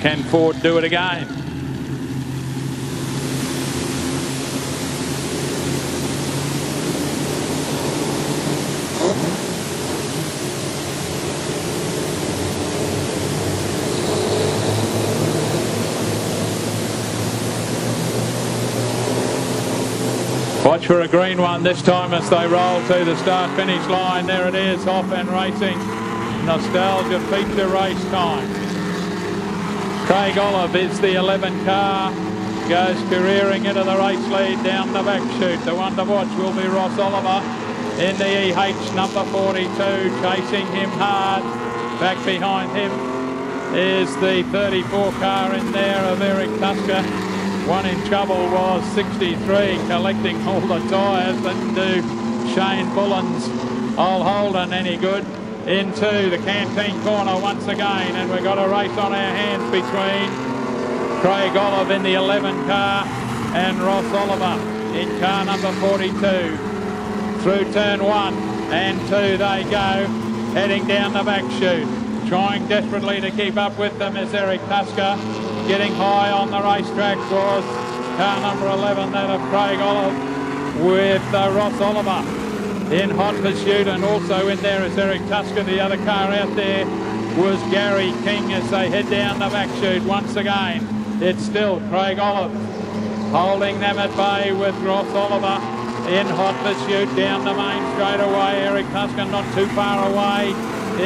Can Ford do it again? Watch for a green one this time as they roll to the start finish line. There it is, off and racing. Nostalgia feature race time. Craig Olive is the 11 car. Goes careering into the race lead down the back chute. The one to watch will be Ross Oliver in the EH number 42, chasing him hard. Back behind him is the 34 car in there of Eric Tasker. One in trouble was 63, collecting all the tyres. Didn't do Shane Bullen's Old Holden any good. Into the canteen corner once again, and we've got a race on our hands between Craig Olive in the 11 car and Ross Oliver in car number 42. Through turn 1 and 2 they go, heading down the back chute. Trying desperately to keep up with them is Eric Tasker. Getting high on the racetrack was car number 11, that of Craig Olive, with Ross Oliver in hot pursuit, and also in there is Eric Tasker. The other car out there was Gary King as they head down the back chute. Once again, it's still Craig Olive holding them at bay with Ross Oliver in hot pursuit down the main straightaway. Eric Tasker not too far away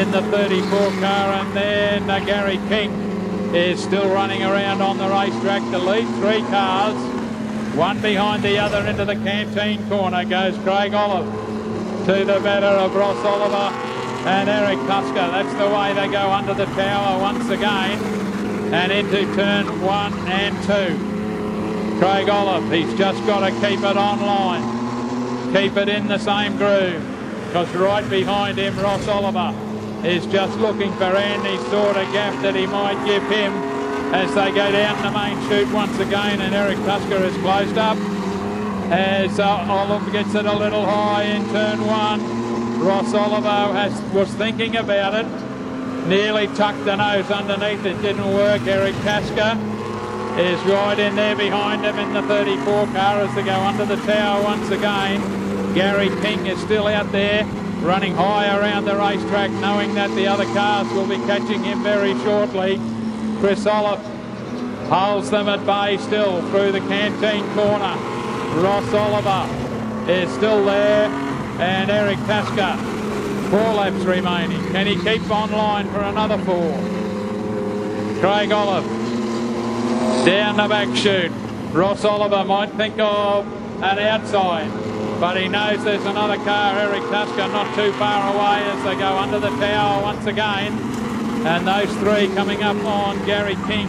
in the 34 car, and then Gary King is still running around on the racetrack. The lead three cars, one behind the other, into the canteen corner goes Craig Olive to the batter of Ross Oliver and Eric Tasker. That's the way they go under the tower once again and into turn 1 and 2. Craig Olive, he's just got to keep it online, keep it in the same groove, because right behind him Ross Oliver is just looking for Andy's sort of gap that he might give him as they go down the main chute once again. And Eric Tasker is closed up as Olive gets it a little high in turn 1. Ross Oliver was thinking about it, nearly tucked the nose underneath. It didn't work. Eric Tasker is right in there behind him in the 34 car as they go under the tower once again. Gary King is still out there, running high around the racetrack, knowing that the other cars will be catching him very shortly. Chris Olive holds them at bay still through the canteen corner. Ross Oliver is still there, and Eric Tasker, 4 laps remaining. Can he keep online for another 4? Craig Olive down the back chute. Ross Oliver might think of an outside, but he knows there's another car, Eric Tasker, not too far away as they go under the tower once again. And those three coming up on Gary King.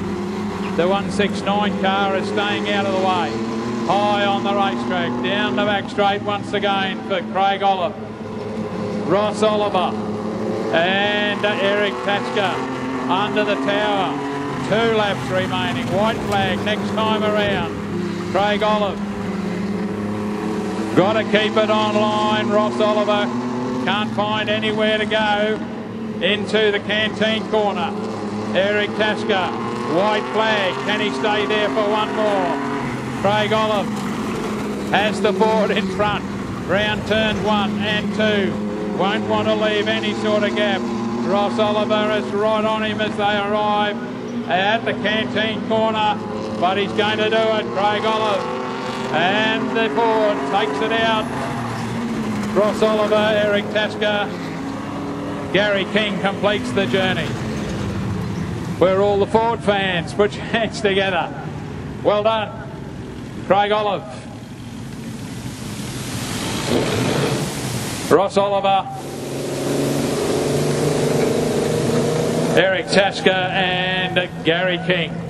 The 169 car is staying out of the way. High on the racetrack, down the back straight once again for Craig Olive, Ross Oliver and Eric Tasker under the tower. 2 laps remaining, white flag next time around. Craig Olive got to keep it online. Ross Oliver can't find anywhere to go into the canteen corner. Eric Tasker, white flag. Can he stay there for one more? Craig Olive has the board in front. Round turn 1 and 2. Won't want to leave any sort of gap. Ross Oliver is right on him as they arrive at the canteen corner, but he's going to do it, Craig Olive. And the board takes it out. Ross Oliver, Eric Tasker, Gary King completes the journey. We're all the Ford fans. Put your hands together. Well done, Craig Olive, Ross Oliver, Eric Tasker and Gary King.